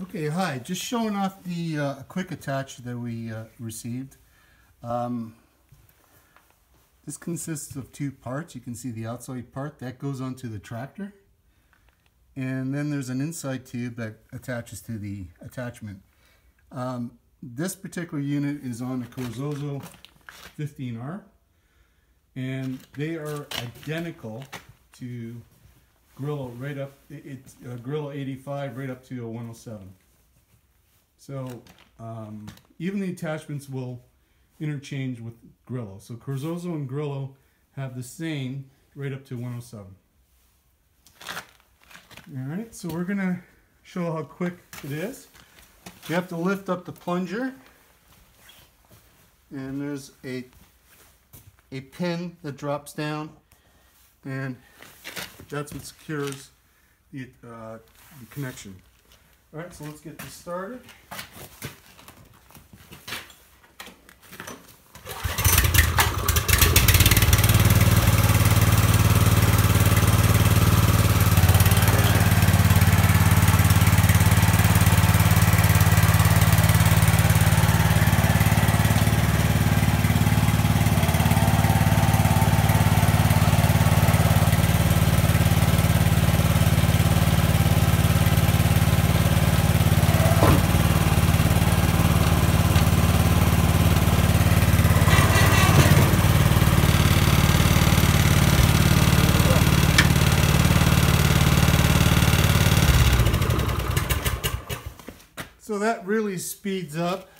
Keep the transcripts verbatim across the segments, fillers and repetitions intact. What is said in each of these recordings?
Okay, hi. Just showing off the uh, quick attach that we uh, received. Um, this consists of two parts. You can see the outside part that goes onto the tractor, and then there's an inside tube that attaches to the attachment. Um, this particular unit is on the Casorzo fifteen R, and they are identical to Grillo right up, it's uh, Grillo eighty-five right up to a one oh seven. So um, even the attachments will interchange with Grillo. So Casorzo and Grillo have the same right up to one oh seven. All right, so we're gonna show how quick it is. You have to lift up the plunger, and there's a a pin that drops down, and that's what secures the, uh, the connection. All right, so let's get this started. So that really speeds up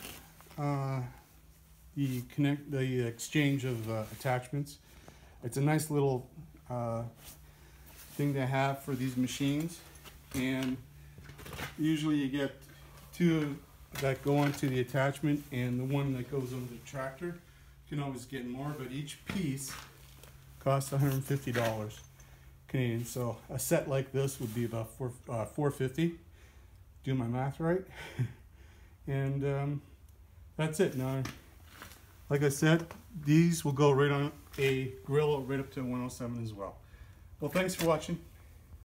uh, the connect the exchange of uh, attachments. It's a nice little uh, thing to have for these machines, and usually you get two that go onto the attachment and the one that goes on the tractor. You can always get more, but each piece costs one hundred fifty dollars Canadian. So a set like this would be about four uh, four fifty. Do my math right. And um, that's it. Now, like I said, these will go right on a Grillo right up to one oh seven as well. Well, thanks for watching.